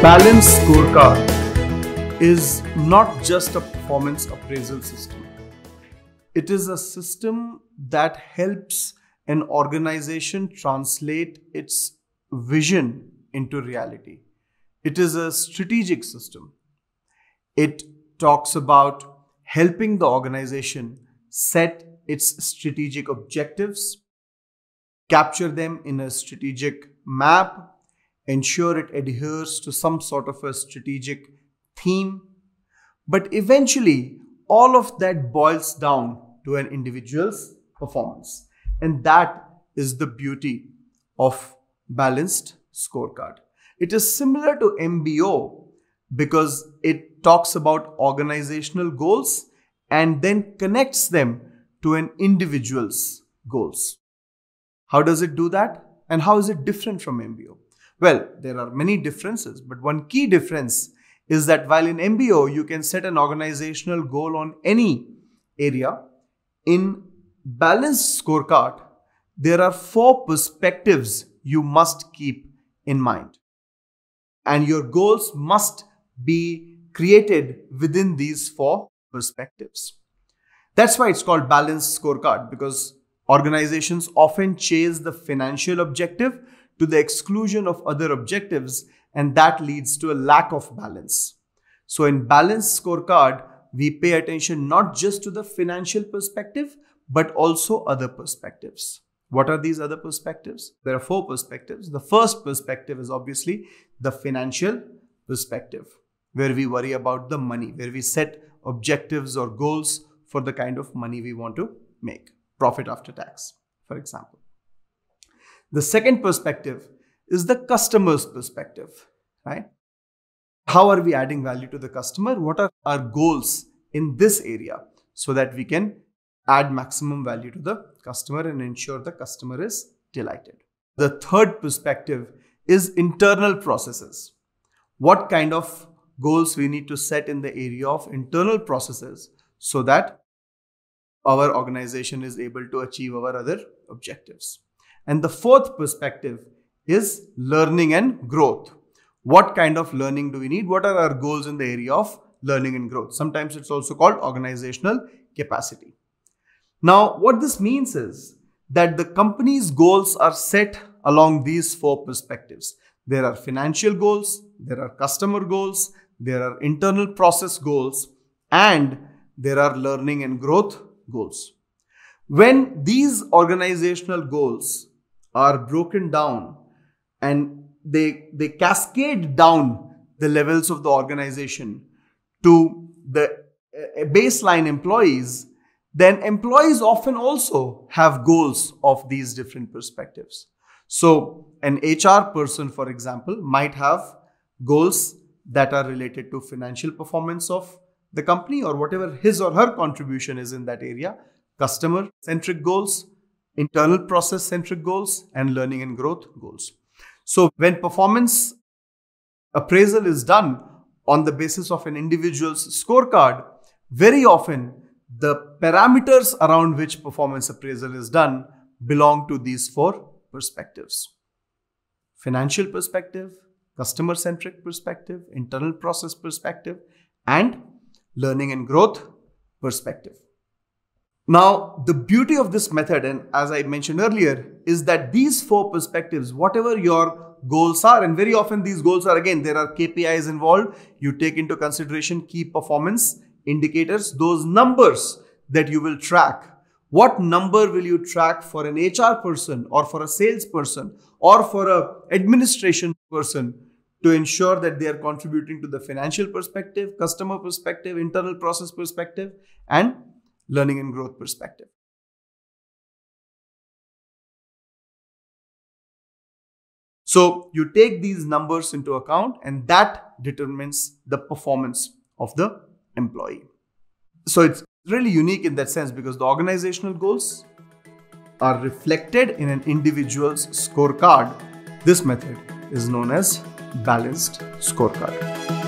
Balanced Scorecard is not just a performance appraisal system. It is a system that helps an organization translate its vision into reality. It is a strategic system. It talks about helping the organization set its strategic objectives, capture them in a strategic map, ensure it adheres to some sort of a strategic theme. But eventually, all of that boils down to an individual's performance. And that is the beauty of Balanced Scorecard. It is similar to MBO because it talks about organizational goals and then connects them to an individual's goals. How does it do that? And how is it different from MBO? Well, there are many differences, but one key difference is that while in MBO, you can set an organizational goal on any area, in Balanced Scorecard, there are 4 perspectives you must keep in mind. And your goals must be created within these 4 perspectives. That's why it's called Balanced Scorecard, because organizations often chase the financial objective to the exclusion of other objectives, and that leads to a lack of balance. So in Balanced Scorecard, we pay attention not just to the financial perspective, but also other perspectives. What are these other perspectives? There are 4 perspectives. The first perspective is obviously the financial perspective, where we worry about the money, where we set objectives or goals for the kind of money we want to make, profit after tax, for example. The second perspective is the customer's perspective, right? How are we adding value to the customer? What are our goals in this area so that we can add maximum value to the customer and ensure the customer is delighted? The third perspective is internal processes. What kind of goals we need to set in the area of internal processes so that our organization is able to achieve our other objectives. And the fourth perspective is learning and growth. What kind of learning do we need? What are our goals in the area of learning and growth? Sometimes it's also called organizational capacity. Now, what this means is that the company's goals are set along these 4 perspectives. There are financial goals, there are customer goals, there are internal process goals, and there are learning and growth goals. When these organizational goals are broken down and they cascade down the levels of the organization to the baseline employees, then employees often also have goals of these different perspectives. So an HR person, for example, might have goals that are related to financial performance of the company or whatever his or her contribution is in that area, customer-centric goals, internal process-centric goals, and learning and growth goals. So when performance appraisal is done on the basis of an individual's scorecard, very often the parameters around which performance appraisal is done belong to these 4 perspectives. Financial perspective, customer-centric perspective, internal process perspective, and learning and growth perspective. Now, the beauty of this method, and as I mentioned earlier, is that these 4 perspectives, whatever your goals are, and very often these goals are, again, there are KPIs involved. You take into consideration key performance indicators, those numbers that you will track. What number will you track for an HR person or for a salesperson or for an administration person to ensure that they are contributing to the financial perspective, customer perspective, internal process perspective, and learning and growth perspective? So you take these numbers into account, and that determines the performance of the employee. So it's really unique in that sense, because the organizational goals are reflected in an individual's scorecard. This method is known as Balanced Scorecard.